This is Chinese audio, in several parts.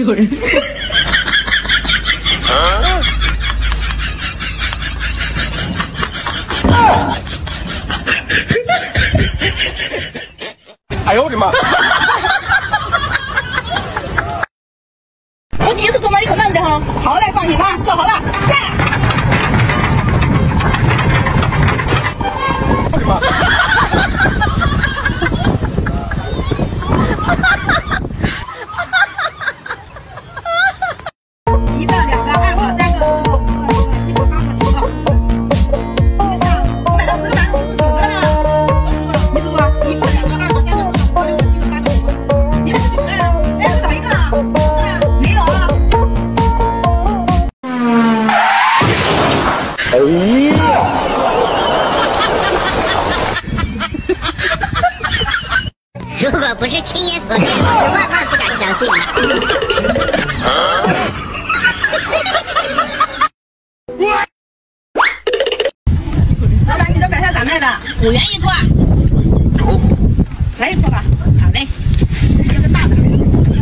有人。哎呦我的妈！我第一次做猫你可慢点哈。好嘞，放心吧，做好了，下。我的妈！ 如果不是亲眼所见，我万万不敢相信。老板，你这白菜咋卖的？5元一个。好，来一个吧。好嘞。要个大的。别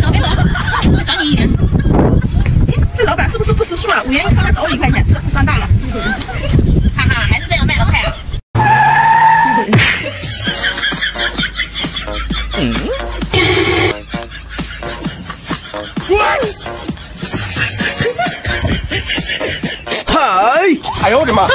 走，别走，我找你1元。这老板是不是不识数啊？5元一个还找我1块钱，这是算大了。哈哈，还是这样卖的快啊。 哎呦我的妈！呀！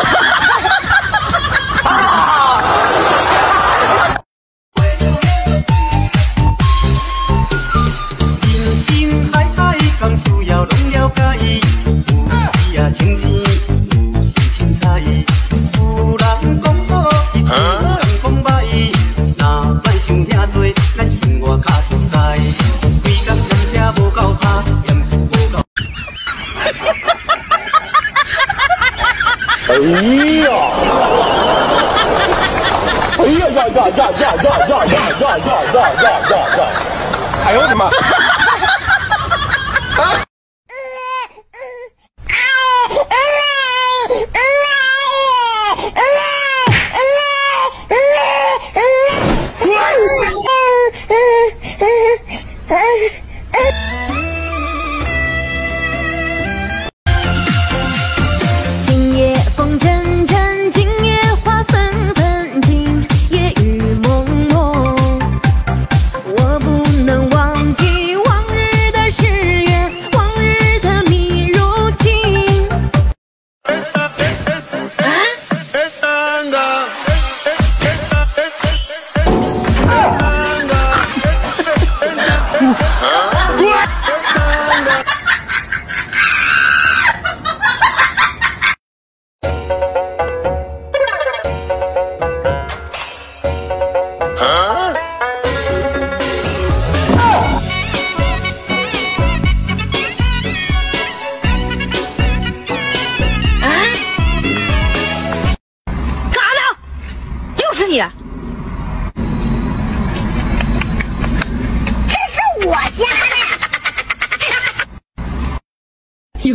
哎呦我的妈！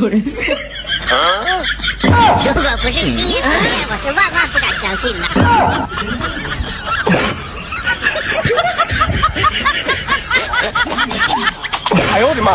有人。如果不是亲眼所见，我是万万不敢相信的。哎呦我的妈！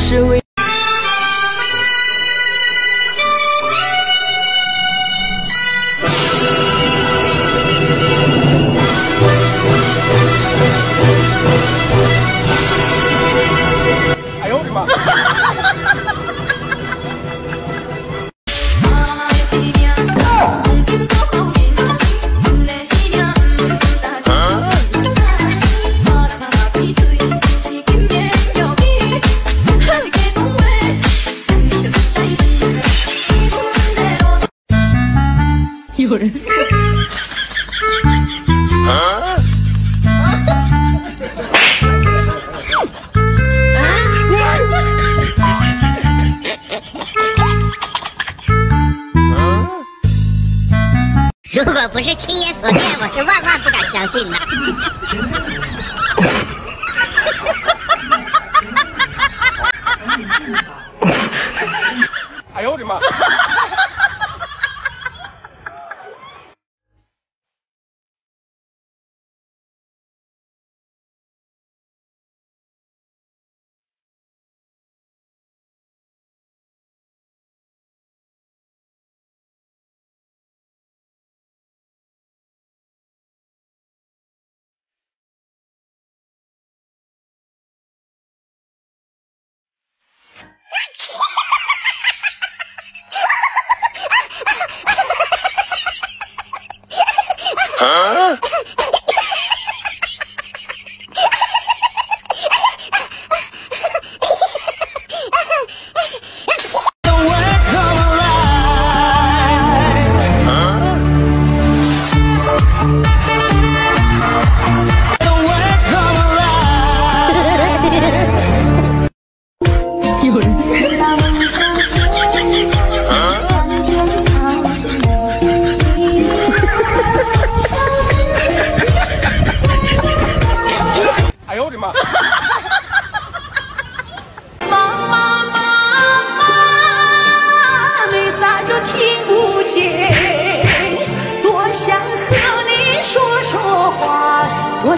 是为。如果不是亲眼所见，我是万万不敢相信的。哎呦我的妈！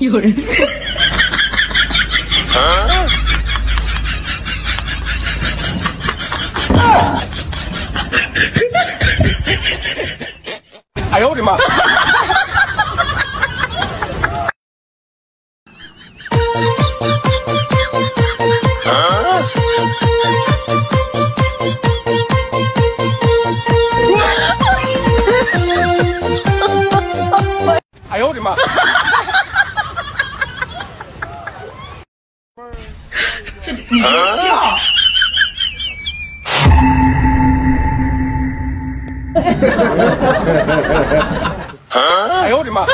有人。哎呦我的妈！哎呦我的妈！你别笑！哎呦我的妈！